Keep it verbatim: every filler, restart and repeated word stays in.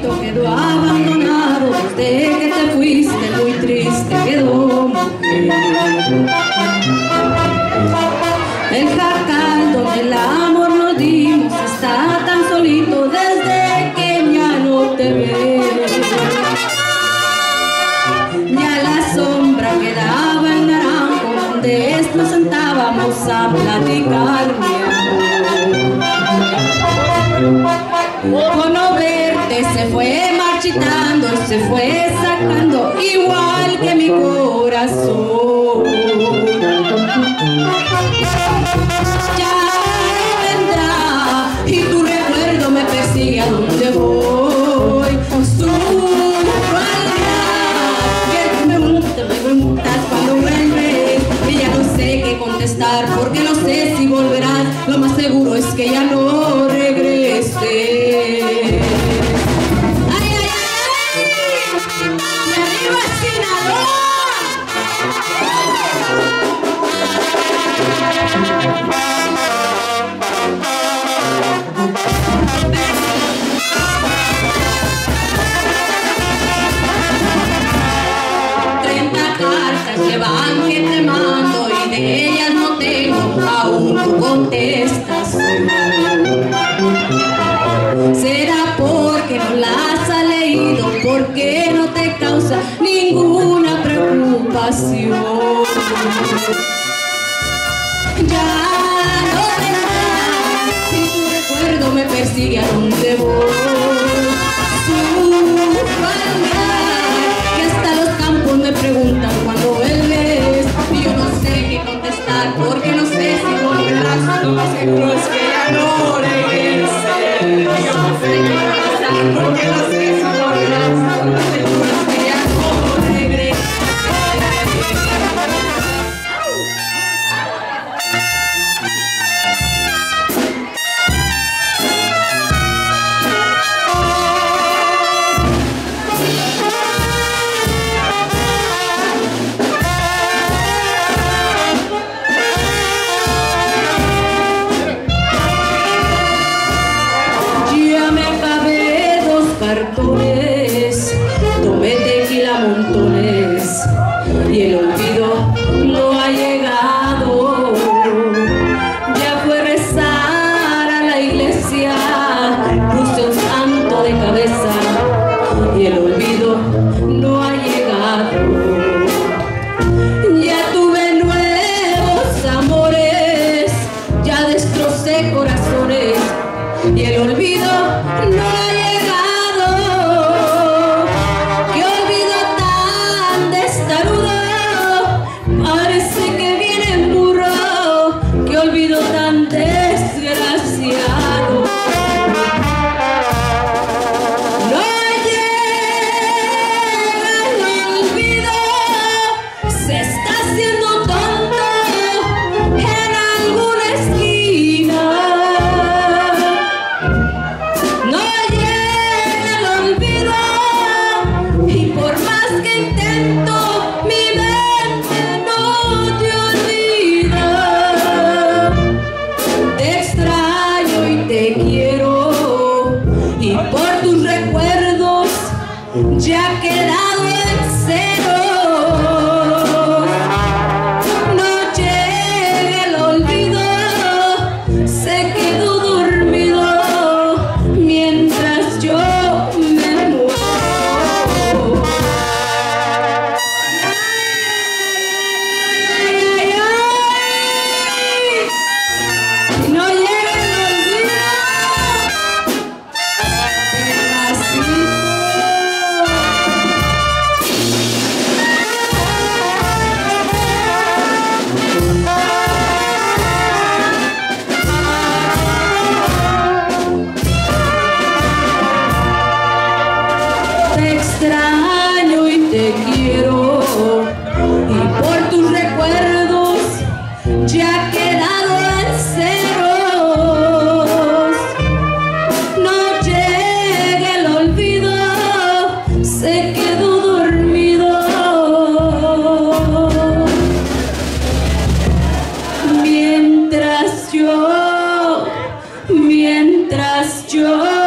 Amorcito quedó abandonado desde que te fuiste, muy triste quedó, mujer. El jacal donde el amor nos dimos está tan solito desde que ya no te veo. Ya la sombra quedaba el naranjo donde nos sentábamos a platicar, mi amor. Por no verte se fue marchitando, se fue sacando igual que mi corazón. Ya vendrá y tu recuerdo me persigue a donde voy. Su realidad que me preguntas, me preguntas cuando vuelves, que ya no sé qué contestar porque no sé si volverás. Lo más seguro es que ya no regreses. Llevan que te mando y de ellas no tengo, aún no contestas. Será porque no las ha leído, porque no te causa ninguna preocupación. Ya no te vas, si tu recuerdo me persigue a donde voy. Me preguntan cuando vuelves, y yo no sé qué contestar porque no sé si volverás. Lo más seguro es que ya no regreses. Yo no sé qué contestar porque no sé si volverás. Lo más seguro es que ya no cartones, tomé tequila montones y el olvido no ha llegado. Ya fue rezar a la iglesia, puse un santo de cabeza y el olvido no ha llegado. Ya tuve nuevos amores, ya destrocé corazones y el olvido no ha llegado. Ya quedado en cero, no llega el olvido, se quedó dormido mientras yo me muero. Ay, ay, ay, ay. No llega el olvido, pero así. Te extraño y te quiero, y por tus recuerdos ya quedado en ceros. No llega el olvido, se quedó dormido mientras yo, mientras yo